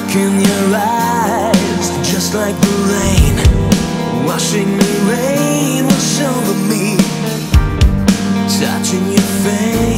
look in your eyes, just like the rain, washing me, rain wash over me, touching your face.